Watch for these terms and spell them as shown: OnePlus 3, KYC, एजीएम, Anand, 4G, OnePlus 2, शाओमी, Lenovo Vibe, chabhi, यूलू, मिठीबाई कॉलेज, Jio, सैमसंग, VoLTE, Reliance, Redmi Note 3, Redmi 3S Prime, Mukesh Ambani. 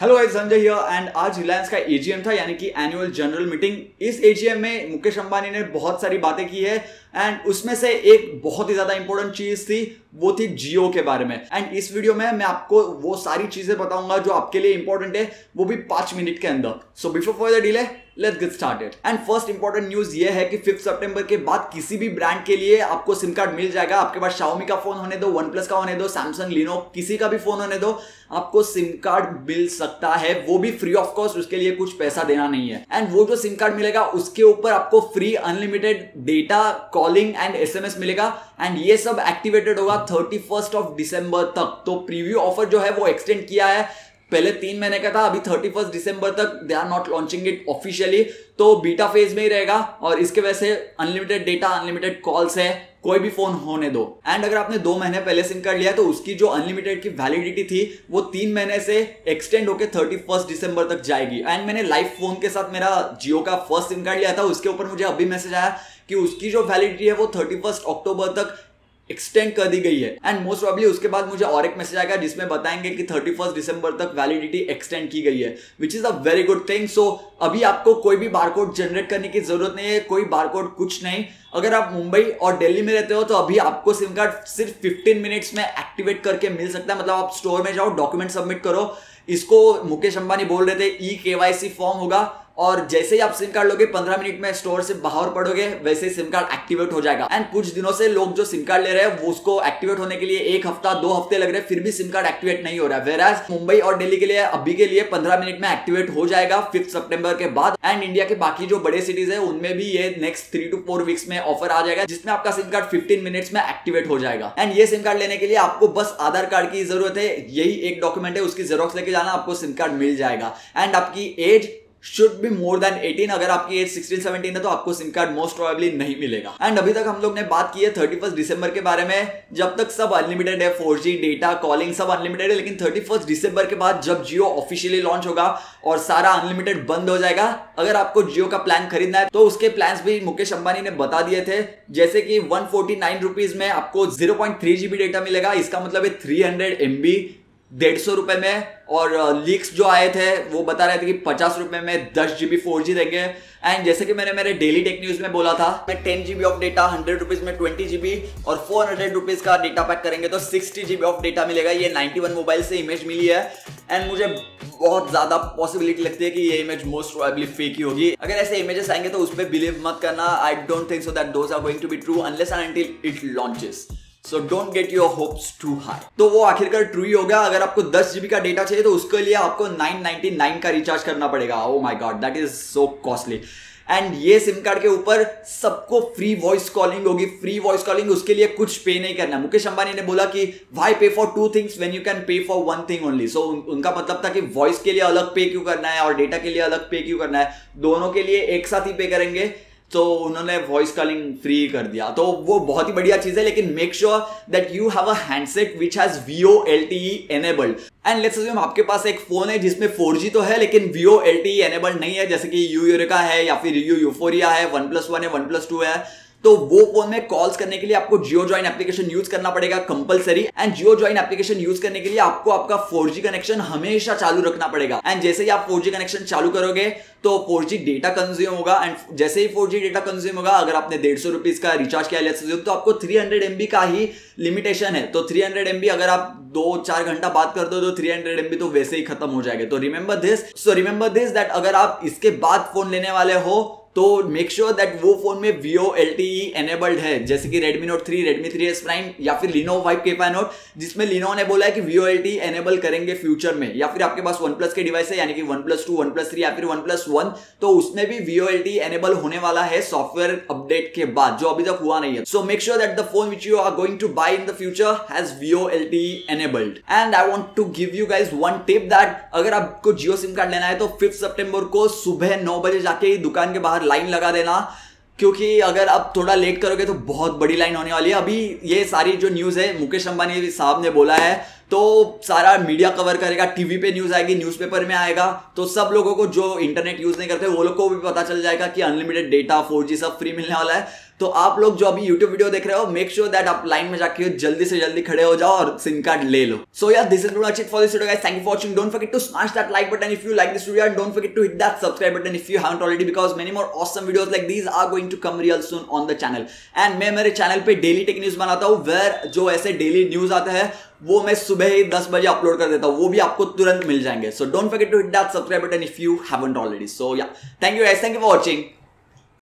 Hello guys, Sanjay here and आज रिलायंस का एजीएम था यानी कि एनुअल जनरल मीटिंग। इस एजीएम में मुकेश अंबानी ने बहुत सारी बातें की है एंड उसमें से एक बहुत ही ज्यादा इंपॉर्टेंट चीज थी, वो थी जियो के बारे में। एंड इस वीडियो में मैं आपको वो सारी चीजें बताऊंगा जो आपके लिए इंपॉर्टेंट है, वो भी 5 मिनट के अंदर। So before further delay let's get started. And first important news ये है कि 5 सितंबर के बाद किसी भी ब्रांड के लिए आपको सिम कार्ड मिल जाएगा। आपके पास शाओमी का फोन होने दो, वन प्लस का होने दो, सैमसंग, लिनो, किसी का भी फोन होने दो, आपको सिम कार्ड मिल सकता है, वो भी फ्री ऑफ कॉस्ट। उसके लिए कुछ पैसा देना नहीं है। एंड वो जो सिम कार्ड मिलेगा उसके ऊपर आपको free unlimited data, calling and SMS मिलेगा एंड ये सब एक्टिवेटेड होगा 31 दिसंबर तक। तो प्रीव्यू ऑफर जो है वो एक्सटेंड किया है, पहले 3 महीने का था, अभी 31 दिसंबर तक। They are not launching it officially, तो बीटा फेज में ही रहेगा और इसके वजह से अनलिमिटेड डेटा, अनलिमिटेड कॉल्स है, कोई भी फोन होने दो। एंड अगर आपने 2 महीने पहले सिम कार्ड लिया तो उसकी जो अनलिमिटेड की वैलिडिटी थी वो 3 महीने से एक्सटेंड होकर 31 दिसंबर तक जाएगी। एंड मैंने लाइव फोन के साथ मेरा जियो का फर्स्ट सिम कार्ड लिया था, उसके ऊपर मुझे अभी मैसेज आया कि उसकी जो वैलिडिटी है वो 31 अक्टूबर तक एक्सटेंड कर दी गई है। एंड मोस्ट प्रोबेबली उसके बाद मुझे और एक मैसेज आएगा जिसमें बताएंगे कि 31 दिसंबर तक वैलिडिटी एक्सटेंड की गई है, which is a very good thing. So अभी आपको कोई भी बारकोड जनरेट करने की जरूरत नहीं है, कोई बारकोड कुछ नहीं। अगर आप मुंबई और दिल्ली में रहते हो तो अभी आपको सिम कार्ड सिर्फ 15 मिनट्स में एक्टिवेट करके मिल सकता है। मतलब आप स्टोर में जाओ, डॉक्यूमेंट सबमिट करो, इसको मुकेश अंबानी बोल रहे थे ई KYC फॉर्म होगा, और जैसे ही आप सिम कार्ड लोगे 15 मिनट में स्टोर से बाहर पड़ोगे वैसे ही सिम कार्ड एक्टिवेट हो जाएगा। एंड कुछ दिनों से लोग जो सिम कार्ड ले रहे हैं वो उसको एक्टिवेट होने के लिए 1 हफ्ता 2 हफ्ते लग रहे हैं, फिर भी सिम कार्ड एक्टिवेट नहीं हो रहा है। वेराज मुंबई और दिल्ली के लिए अभी के लिए 15 मिनट में एक्टिवेट हो जाएगा 5 सितंबर के बाद। एंड इंडिया के बाकी जो बड़े सिटीज है उनमें भी ये नेक्स्ट 3 to 4 वीक्स में ऑफर आ जाएगा जिसमें आपका सिम कार्ड 15 मिनट्स में एक्टिवेट हो जाएगा। एंड ये सिम कार्ड लेने के लिए आपको बस आधार कार्ड की जरूरत है, यही एक डॉक्यूमेंट है, उसकी जेरोक्स लेके जाना, आपको सिम कार्ड मिल जाएगा। एंड आपकी age should be more than 18। अगर आपकी एज 16 17 है तो आपको सिम कार्ड मोस्ट प्रोबेबली नहीं मिलेगा। एंड अभी तक हम लोग ने बात की है 31 दिसंबर के बारे में, जब तक सब अनलिमिटेड है, 4G डेटा, कॉलिंग सब अनलिमिटेड है। लेकिन 31 दिसंबर के बाद जब जियो ऑफिशियली लॉन्च होगा और सारा अनलिमिटेड बंद हो जाएगा। अगर आपको जियो का प्लान खरीदना है तो उसके प्लान भी मुकेश अंबानी ने बता दिए थे, जैसे कि 149 रुपीज में आपको 0.3 GB डेटा मिलेगा, इसका मतलब है 300 MB 150 रुपए में। और लीक्स जो आए थे वो बता रहे थे कि 50 रुपए में 10 GB 4G देंगे। एंड जैसे कि मैंने मेरे डेली टेक न्यूज़ में बोला था, मैं 10 GB ऑफ डेटा 100 रुपीज़ में 20 GB और 400 रुपीज़ का डेटा पैक करेंगे तो 60 GB ऑफ डेटा मिलेगा। ये 91 मोबाइल से इमेज मिली है एंड मुझे बहुत ज़्यादा पॉसिबिलिटी लगती है कि ये इमेज मोस्ट प्रोबेबली फेक ही होगी। अगर ऐसे इमेजेस आएंगे तो उस पर बिलीव मत करना। I don't think so that those are going to be true unless and until it launches. So don't get your hopes too high। तो वो आखिरकार ट्रू ही होगा। अगर आपको 10 GB का डेटा चाहिए तो उसके लिए आपको 999 का रिचार्ज करना पड़ेगा। Oh my God, that is so costly। And ये सिम कार्ड के ऊपर सबको फ्री वॉइस कॉलिंग होगी, फ्री वॉइस कॉलिंग, उसके लिए कुछ पे नहीं करना। मुकेश अंबानी ने बोला कि why pay for 2 things when you can pay for 1 thing only. So उनका मतलब था कि वॉइस के लिए अलग पे क्यों करना है और डेटा के लिए अलग पे क्यों करना है, दोनों के लिए एक साथ ही पे करेंगे। तो उन्होंने वॉइस कॉलिंग फ्री कर दिया, तो वो बहुत ही बढ़िया चीज़ है। लेकिन make sure that you have a handset which has VoLTE enabled. And let's assume आपके पास एक फोन है जिसमें 4G तो है लेकिन VoLTE एनेबल्ड नहीं है, जैसे कि यूरेका है या फिर यूफोरिया है, OnePlus 1 है, OnePlus 2 है। तो वो फोन में कॉल्स करने के लिए आपको जियो ज्वाइन एप्लीकेशन यूज करना पड़ेगा compulsory. And Jio join application use करने के लिए आपको आपका 4G कनेक्शन हमेशा चालू रखना पड़ेगा। एंड जैसे ही आप 4G कनेक्शन चालू करोगे तो 4G डेटा कंज्यूम होगा। एंड जैसे ही 4G डेटा कंज्यूम होगा, अगर आपने 150 रुपीज का रिचार्ज किया लेट्स सज्यूम, तो आपको 300 MB का ही लिमिटेशन है। तो 300 MB अगर आप 2-4 घंटा बात कर दो तो 300 MB तो वैसे ही खत्म हो जाएगा। तो रिमेंबर दिस दैट अगर आप इसके बाद फोन लेने वाले हो तो मेक श्योर दैट वो फोन में VoLTE एनेबल्ड है, जैसे कि Redmi Note 3, Redmi 3S Prime या फिर Lenovo Vibe के Fan Note, जिसमें Lenovo ने बोला है कि VoLTE एनेबल करेंगे फ्यूचर में। या फिर आपके पास OnePlus के डिवाइस है यानी कि OnePlus 2, OnePlus 3 या फिर OnePlus 1, तो उसमें भी VoLTE एनेबल होने वाला है सॉफ्टवेयर अपडेट के बाद, जो अभी तक हुआ नहीं है। So make sure that the phone which you are going to buy in the future has VoLTE enabled. And I want to give you guys one tip that अगर आपको जियो सिम कार्ड लेना है तो 5 सितंबर को सुबह 9 बजे जाके दुकान के बाहर लाइन लगा देना, क्योंकि अगर आप थोड़ा लेट करोगे तो बहुत बड़ी लाइन होने वाली है। अभी ये सारी जो न्यूज़ है मुकेश अंबानी साहब ने बोला है तो सारा मीडिया कवर करेगा, टीवी पे न्यूज़ आएगी, न्यूज़पेपर में आएगा, तो सब लोगों को जो इंटरनेट यूज़ नहीं करते वो लोग को भी पता चल जाएगा कि अनलिमिटेड डेटा 4G सब फ्री मिलने वाला है। तो आप लोग जो अभी यूट्यूब वीडियो देख रहे हो, मेक श्योर दैट आप लाइन में जाके जल्दी से जल्दी खड़े हो जाओ और सिम कार्ड ले लो। सो यार, this is it for this video guys, thank you for watching. Don't forget to smash that like button if you like this video and don't forget to hit that subscribe button if you haven't already, because many more awesome videos like these are going to come real soon on the channel. And मैं मेरे channel पे daily tech news बनाता हूँ, where जो ऐसे daily news आता है वो मैं सुबह ही 10 बजे अपलोड कर देता हूँ, वो भी आपको तुरंत मिल जाएंगे। So don't forget to hit that subscribe button if you haven't already. So yeah, thank you guys, thank you for watching.